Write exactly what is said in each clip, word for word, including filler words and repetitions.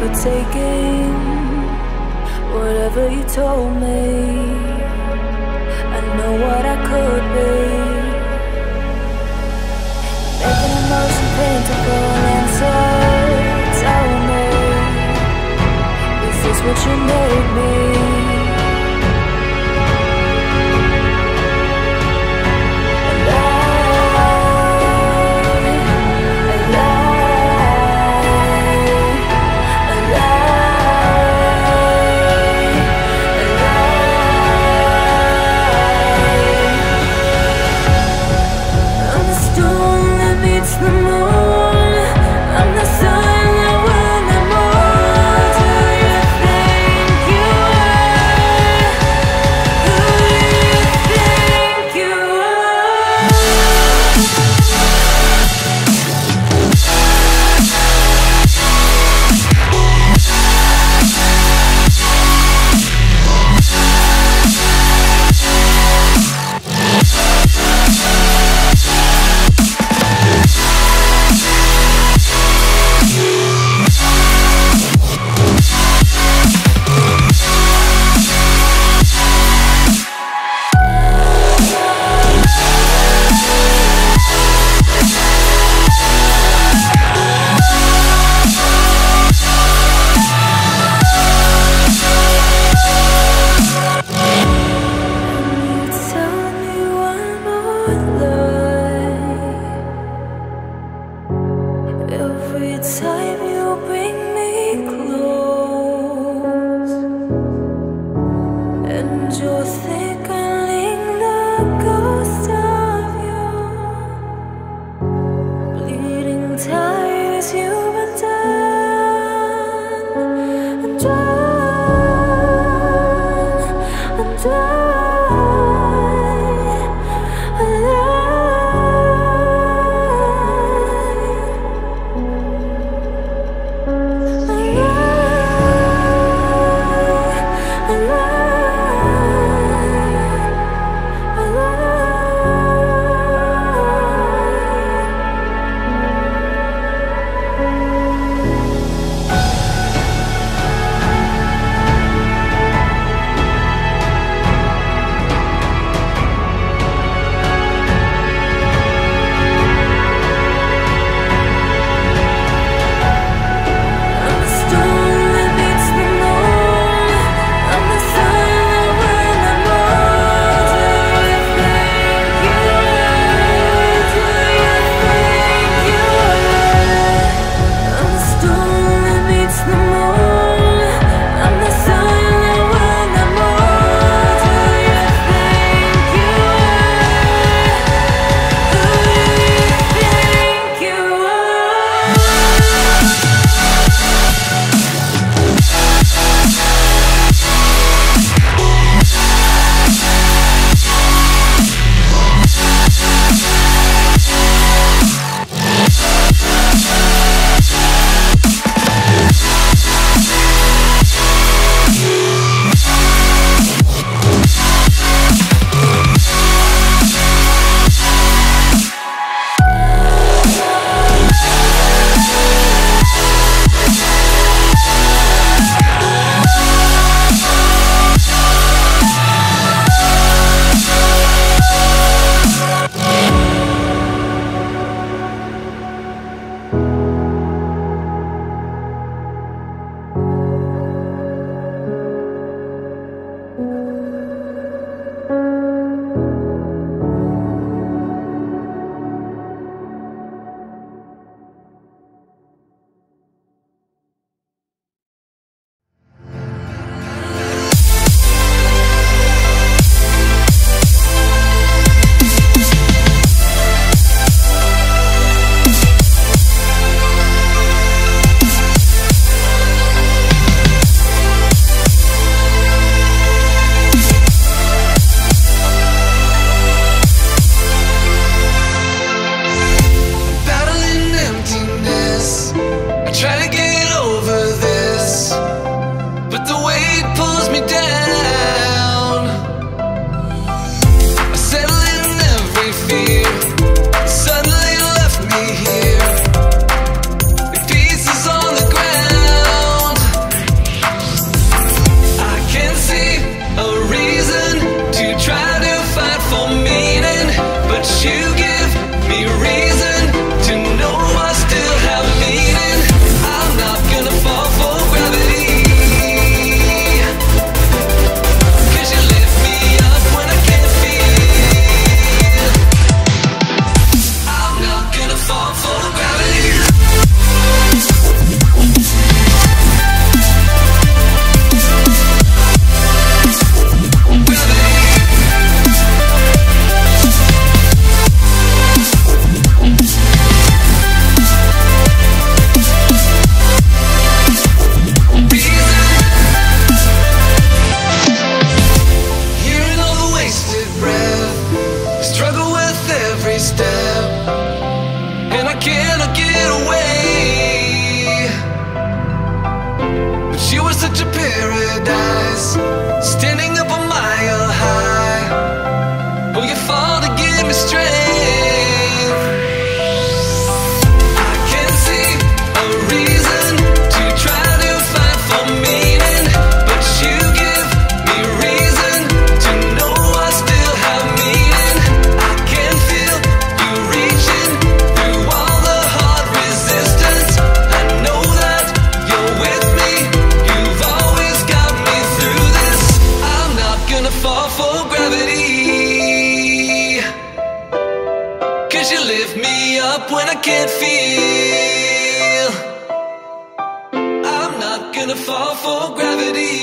never taking whatever you told me. I know what I could be, making the most painful answer. Tell me, is this what you made me? for gravity, 'cause you lift me up when I can't feel. I'm not gonna fall for gravity,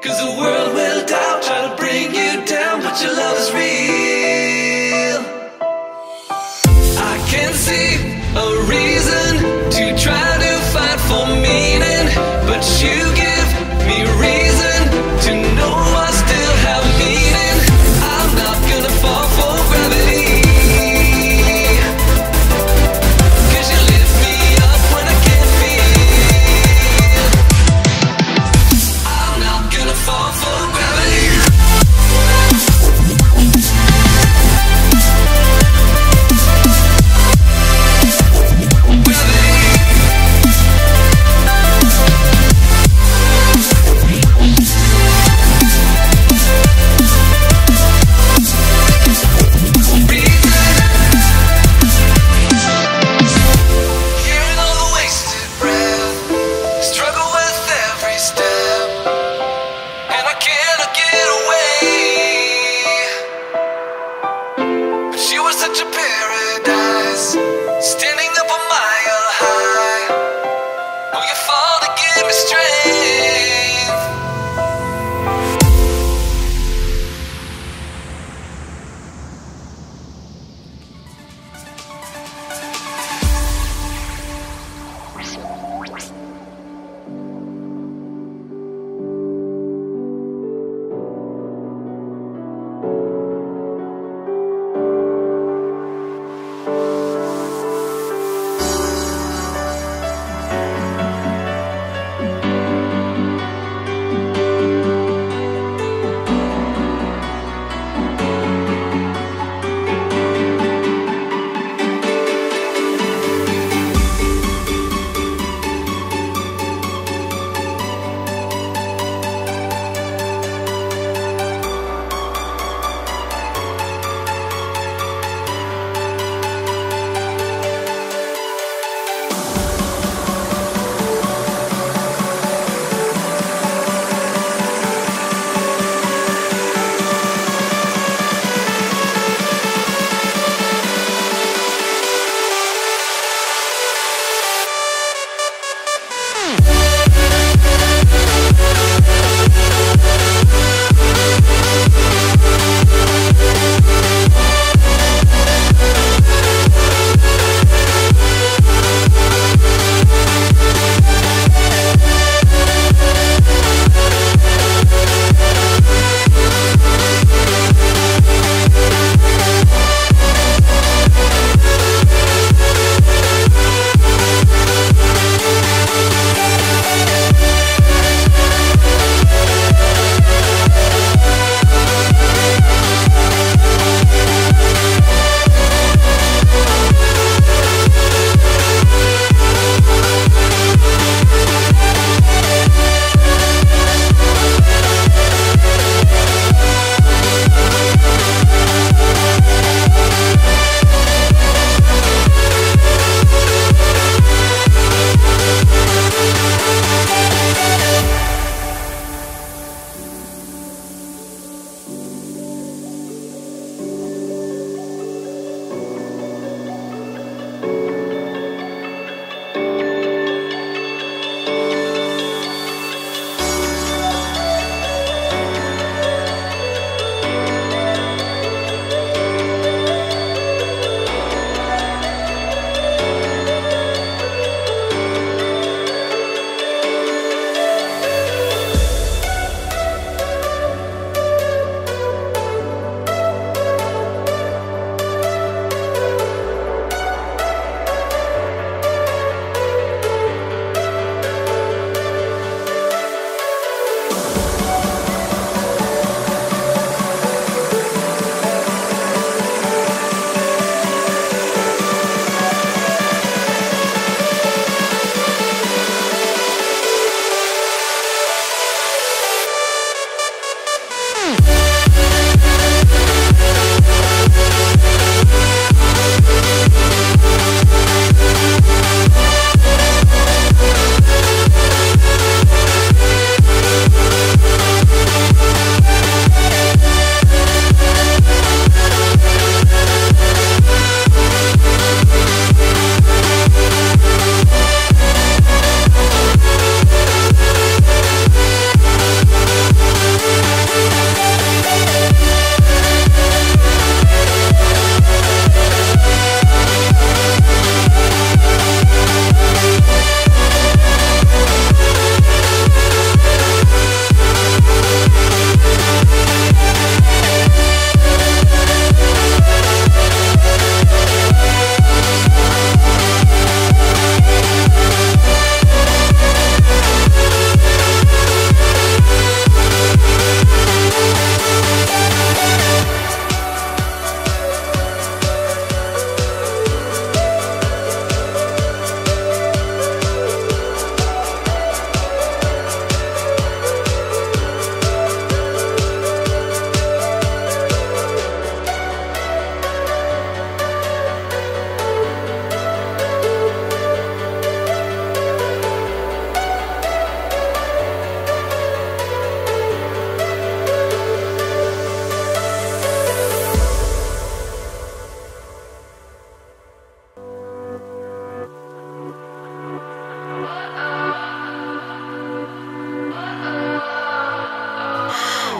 'cause the world will doubt, try to bring you down, but your love is real. I can see a reason to try to fight for meaning, but you give me reason to know I still have meaning. I'm not gonna fall for gravity, 'cause you lift me up when I can't feel. I'm not gonna fall for gravity.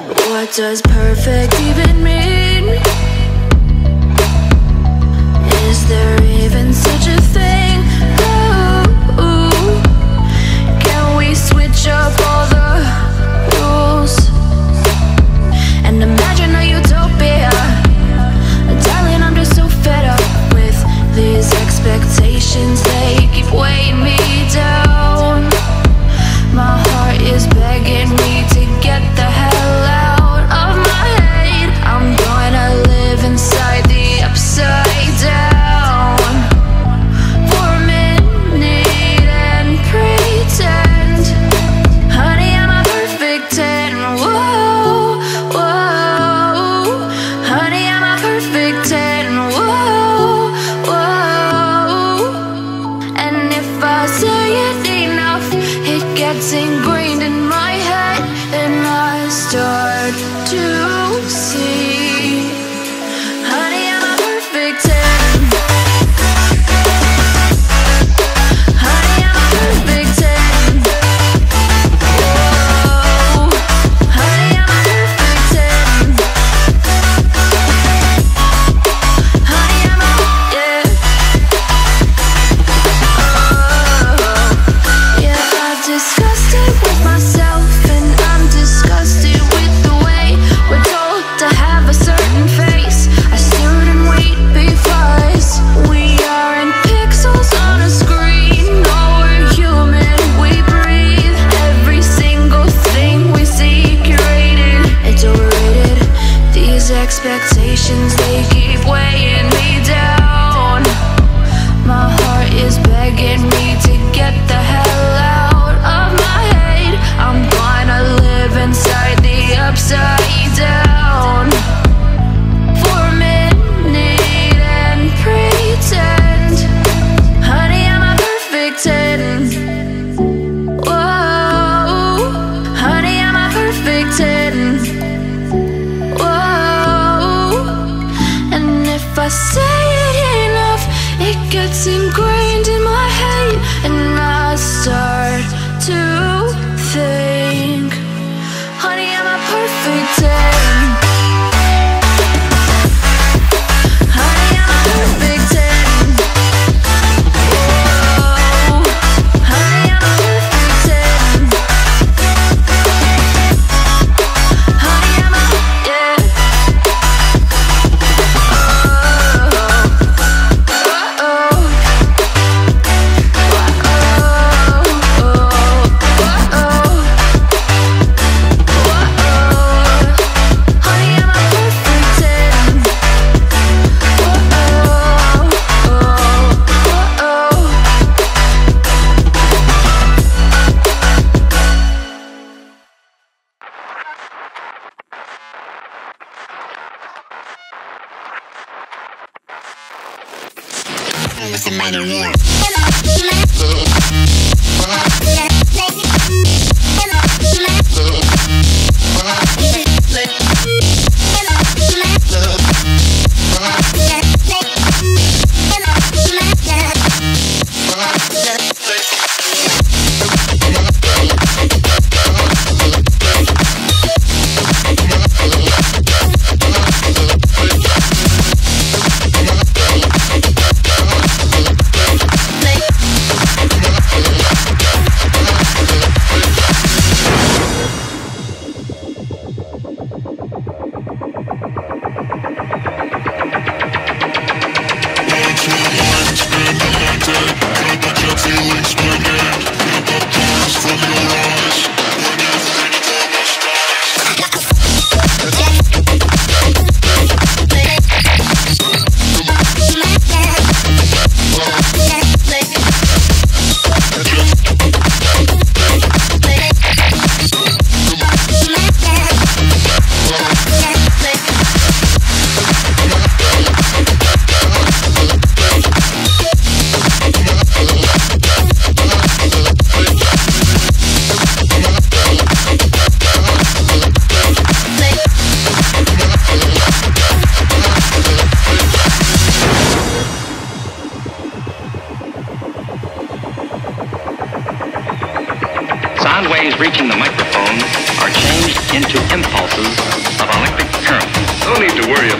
What does perfect even mean? Is there even such a thing? Ooh, ooh. Can we switch up all the rules and imagine a utopia? Darling, I'm just so fed up with these expectations. They keep weighing me down. My heart is begging me to get the hell out. Yeah.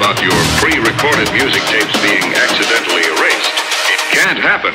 about your pre-recorded music tapes being accidentally erased. It can't happen.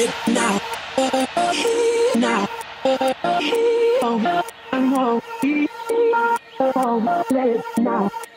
it now. Now. Oh, I know. Oh, let it now.